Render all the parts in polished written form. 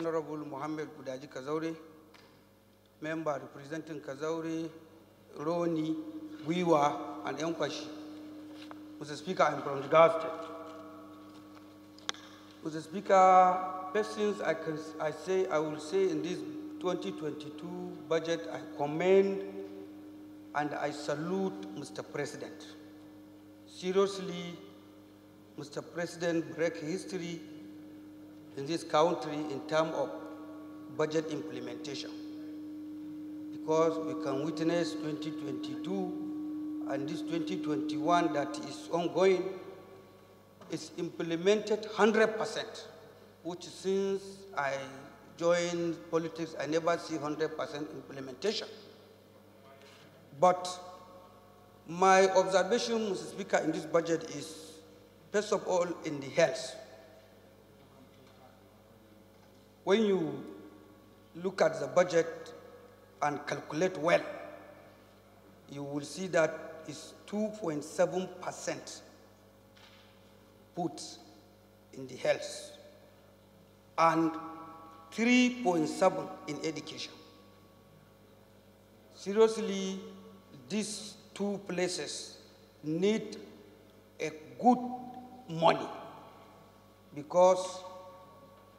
Honorable Mohammed Gudaji Kazaure, member representing Kazaure, Roni, Wewa, and Mkashi. Mr. Speaker, I'm from the Gulf State. Mr. Speaker, first things I will say in this 2022 budget, I commend and I salute Mr. President. Seriously, Mr. President break history in this country in terms of budget implementation, because we can witness 2022 and this 2021 that is ongoing is implemented 100%, which since I joined politics, I never see 100% implementation. But my observation, Mr. Speaker, in this budget is, first of all, in the health. When you look at the budget and calculate well, you will see that it's 2.7% put in the health and 3.7% in education. Seriously, these two places need a good money, because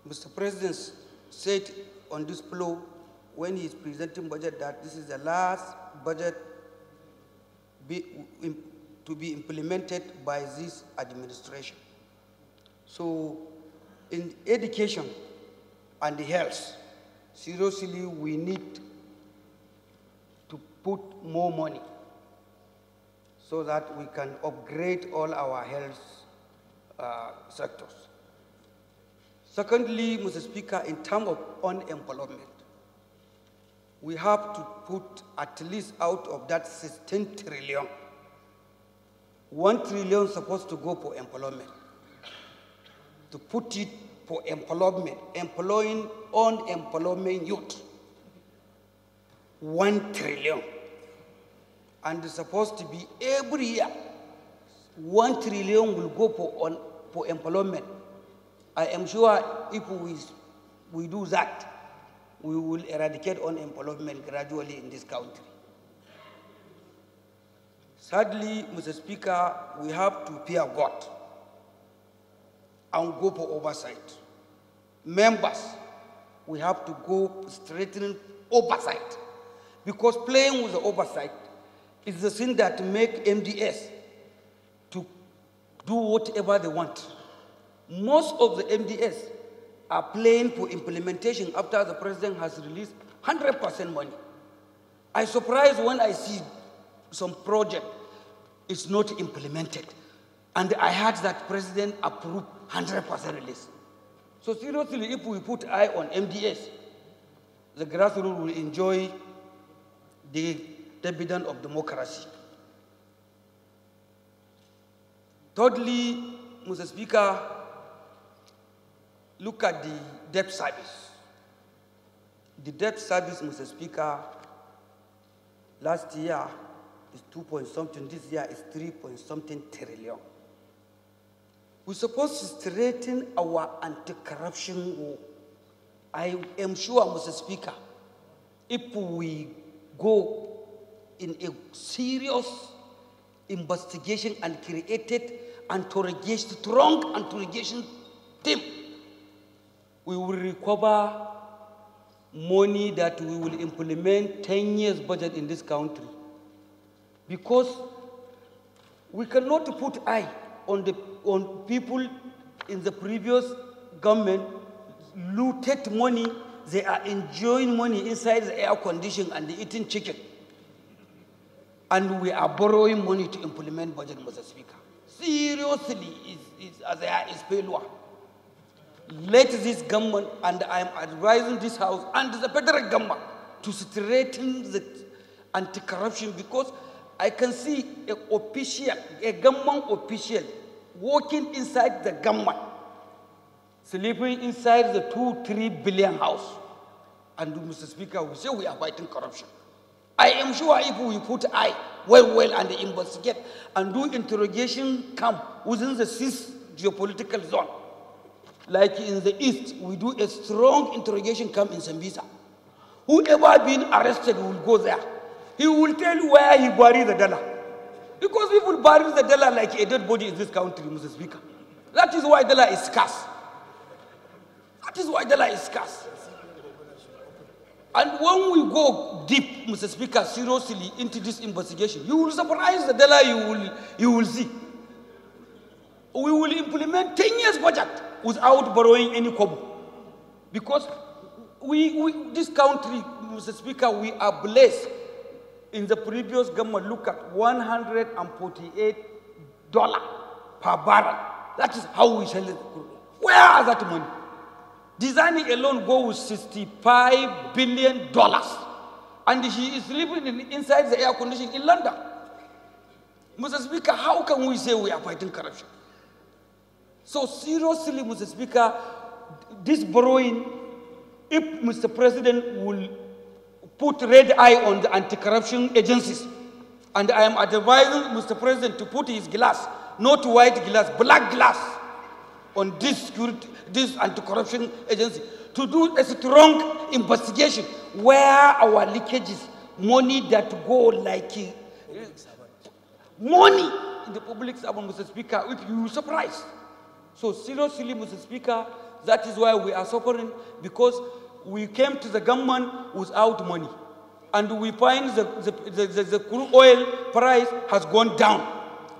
Mr. President said on this floor when he is presenting budget that this is the last budget to be implemented by this administration. So in education and health, seriously, we need to put more money so that we can upgrade all our health sectors. Secondly, Mr. Speaker, in terms of unemployment, we have to put at least out of that 16 trillion, 1 trillion supposed to go for employment, to put it for employment, employing unemployment youth, 1 trillion. And it's supposed to be every year, 1 trillion will go for employment. I am sure if we do that, we will eradicate unemployment gradually in this country. Sadly, Mr. Speaker, we have to fear God and go for oversight. Members, we have to go straighten oversight, because playing with the oversight is the thing that make MDS to do whatever they want. Most of the MDS are playing for implementation after the president has released 100% money. I'm surprised when I see some project is not implemented. And I heard that president approved 100% release. So seriously, if we put eye on MDS, the grassroots will enjoy the dividend of democracy. Thirdly, Mr. Speaker, look at the debt service. The debt service, Mr. Speaker, last year is 2.something, this year is 3.something trillion. We're supposed to straighten our anti-corruption war. I am sure, Mr. Speaker, if we go in a serious investigation and created strong interrogation team, we will recover money that we will implement 10 years budget in this country, because we cannot put eye on people in the previous government looted money. They are enjoying money inside the air conditioning and eating chicken, and we are borrowing money to implement budget, Mr. Speaker. Seriously, it's failure. Let this government, and I am advising this house and the federal government, to straighten the anti-corruption, because I can see a government official walking inside the government, sleeping inside the 2-3 billion house. And Mr. Speaker, we say we are fighting corruption. I am sure if we put eye well and investigate and do interrogation camp within the 6 geopolitical zone, Like in the East, we do a strong interrogation camp in Sambisa. Whoever been arrested will go there. He will tell you where he buried the dollar. Because people bury the dollar like a dead body in this country, Mr. Speaker. That is why dollar is scarce. That is why dollar is scarce. And when we go deep, Mr. Speaker, seriously into this investigation, you will surprise the dollar you will see. We will implement 10 years budget without borrowing any kobo. Because we this country, Mr. Speaker, we are blessed. In the previous government, look at $148 per barrel. That is how we sell it. Where are that money? Designing alone goes with $65 billion. And he is living inside the air conditioning in London. Mr. Speaker, how can we say we are fighting corruption? So seriously, Mr. Speaker, this borrowing, if Mr. President will put red eye on the anti-corruption agencies. And I am advising Mr. President to put his glass, not white glass, black glass, on this anti-corruption agency to do a strong investigation where our leakages, money that go like money in the public servant, Mr. Speaker, if you surprise. So seriously, Mr. Speaker, that is why we are suffering, because we came to the government without money. And we find the crude oil price has gone down.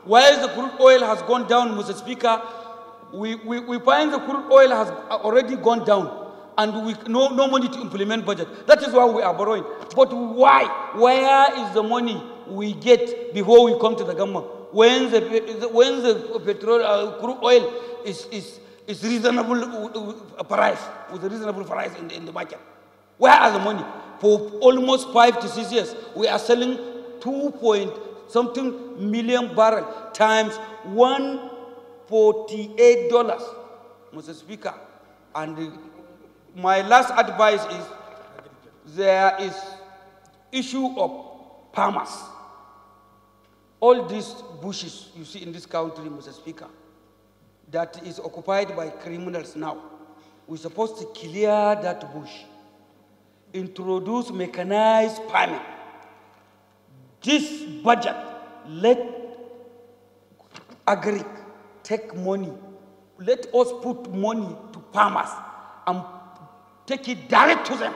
While the crude oil has gone down, Mr. Speaker, we find the crude oil has already gone down. And we no money to implement budget. That is why we are borrowing. But why? Where is the money we get before we come to the government? When the petrol, crude oil is reasonable price, with a reasonable price in the market. Where are the money? For almost 5 to 6 years, we are selling 2.something million barrels times $148, Mr. Speaker. And my last advice is there is issue of farmers. All these bushes you see in this country, Mr. Speaker, that is occupied by criminals now. We're supposed to clear that bush, introduce mechanized farming. This budget, let agri take money. Let us put money to farmers and take it direct to them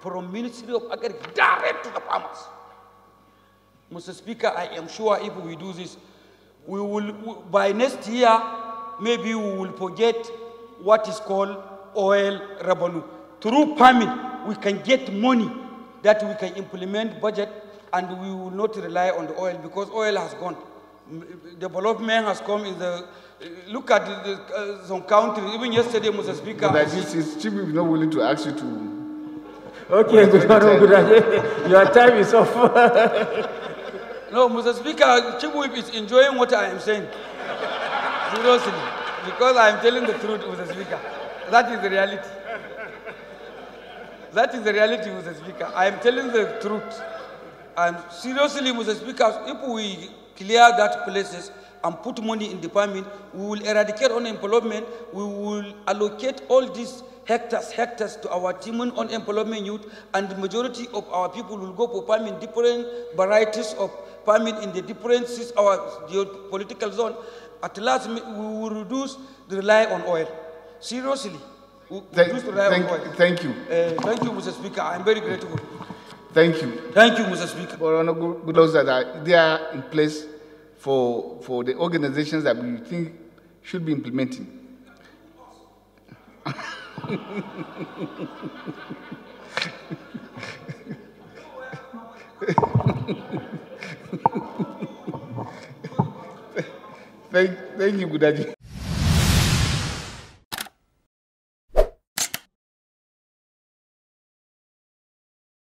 from Ministry of Agri, direct to the farmers. Mr. Speaker, I am sure if we do this, we will, by next year, maybe we will forget what is called oil revenue. Through farming, we can get money that we can implement budget, and we will not rely on the oil because oil has gone. Development has come in the, look at some countries, even yesterday, Mr. Speaker. But it's cheap if not willing to ask you to. Okay, your time is off. No, Mr. Speaker, Chibuib is enjoying what I am saying. Seriously, because I am telling the truth, Mr. Speaker. That is the reality. That is the reality, Mr. Speaker. I am telling the truth. And seriously, Mr. Speaker, if we clear that places and put money in the farming, we will eradicate unemployment. We will allocate all these hectares to our team on unemployment youth, and the majority of our people will go for farming, different varieties of farming in the different our geopolitical zone. At last, we will reduce the rely on oil. Seriously, Thank you. Thank you, Mr. Speaker. I'm very grateful. Thank you. Thank you, Mr. Speaker. For honorable laws that are there in place for the organizations that we think should be implementing. Thank you, Gudaji.